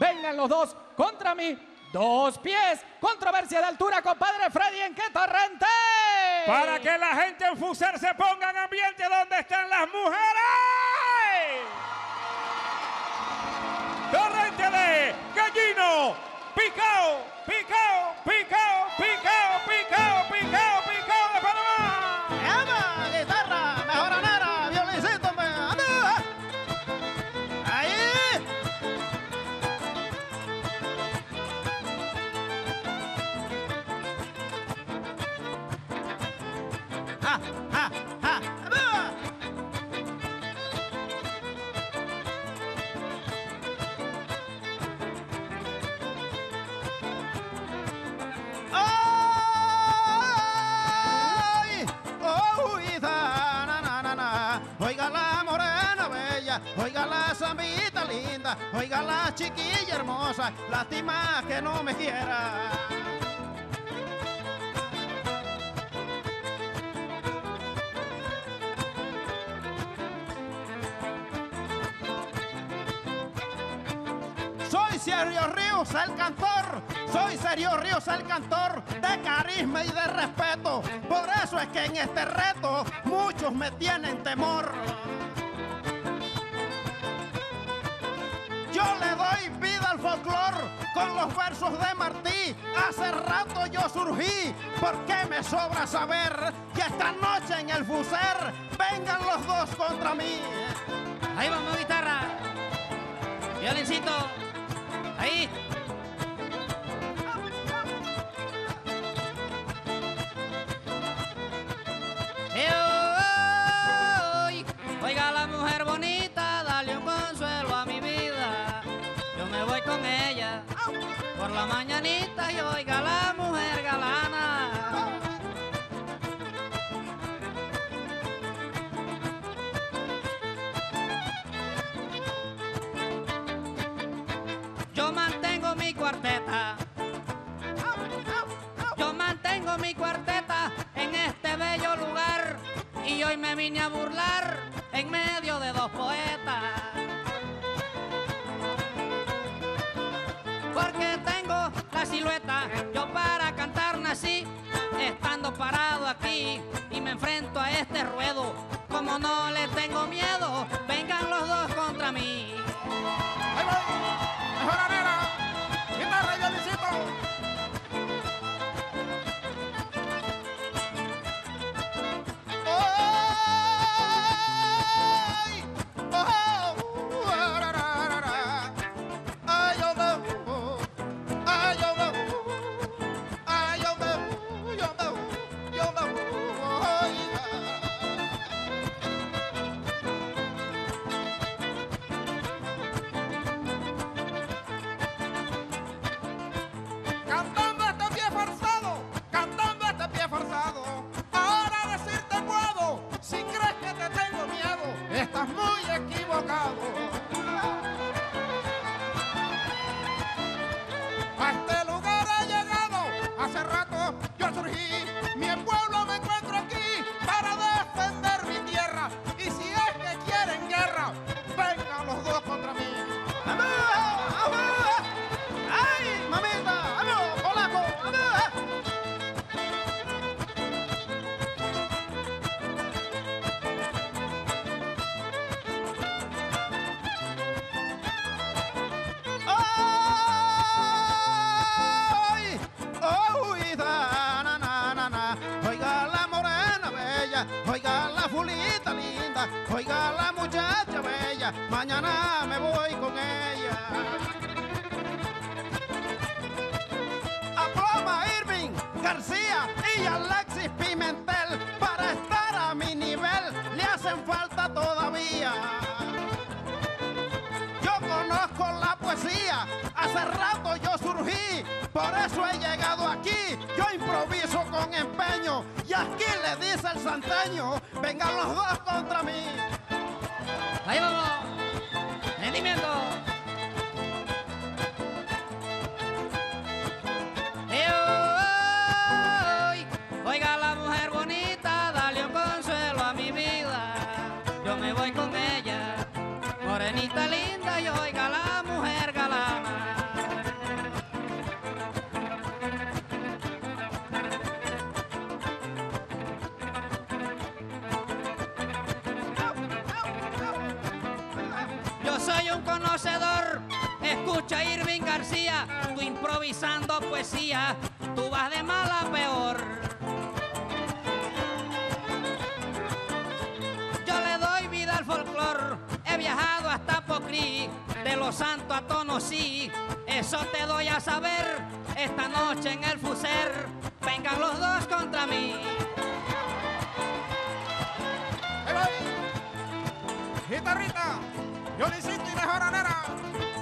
Vengan los dos contra mí, dos pies, controversia de altura, compadre Freddy, ¿en qué torrente? Para que la gente en Fusar se ponga en ambiente donde están las mujeres. Torrente de Gallino, picao, picao, picao, picao, picao, picao, picao de Panamá. Me ama, guitarra, mejoranera, violincito, me anda. Ahí. ¡Ja, ja, ja! ¡Viva! ¡Ay! ¡Oh, na, na, na, na! Oiga la morena bella, oiga la samita linda, oiga la chiquilla hermosa, lástima que no me quiera. Soy Sergio Ríos, el cantor. Soy Sergio Ríos, el cantor de carisma y de respeto. Por eso es que en este reto muchos me tienen temor. Yo le doy vida al folclor con los versos de Martí. Hace rato yo surgí porque me sobra saber que esta noche en el Fusar vengan los dos contra mí. Ahí vamos, guitarra, violincito. Ahí. Oiga la mujer bonita, dale un consuelo a mi vida. Yo me voy con ella por la mañanita y oiga la mujer galana. Yo mantengo mi cuarteta, yo mantengo mi cuarteta en este bello lugar, y hoy me vine a burlar en medio de dos poetas. Porque tengo la silueta, yo para cantar nací, estando parado aquí y me enfrento a este ruedo. Como no le tengo miedo, vengan los dos contra mí. ¡Ahí voy! Joranera, guitarra y violincito. ¡Ay! ¡Oh! ¡Ay, yo me voy! ¡Ay, yo me voy! ¡Ay, yo me voy! ¡Yo me voy! ¡Yo me voy! A este lugar he llegado, hace rato yo surgí, mi pueblo me encuentro aquí para defender mi tierra, y si es que quieren guerra, vengan los dos contra mí. ¡Ay, mamita! ¡Amigo, polaco! Oiga la fulita linda, oiga la muchacha bella, mañana me voy con ella. Aploma Irving García y Alexis Pimentel, para estar a mi nivel le hacen falta todavía. Yo conozco la poesía, hace rato yo surgí, por eso he llegado aquí, yo improviso con empeño, y aquí le dice el santeño, vengan los dos contra mí. Ahí vamos, rendimiento. Oiga la mujer bonita, dale un consuelo a mi vida, yo me voy con ella, morenita linda, y oiga la mujer galán. soy un conocedor. Escucha a Irving García, tú improvisando poesía, tú vas de mal a peor. Yo le doy vida al folclor, he viajado hasta Pocrí, de Los Santos a Tonosí, eso te doy a saber. Esta noche en el Fuser, vengan los dos contra mí. ¡Guitarrita! ¡Yo le hiciste mejor a Nara!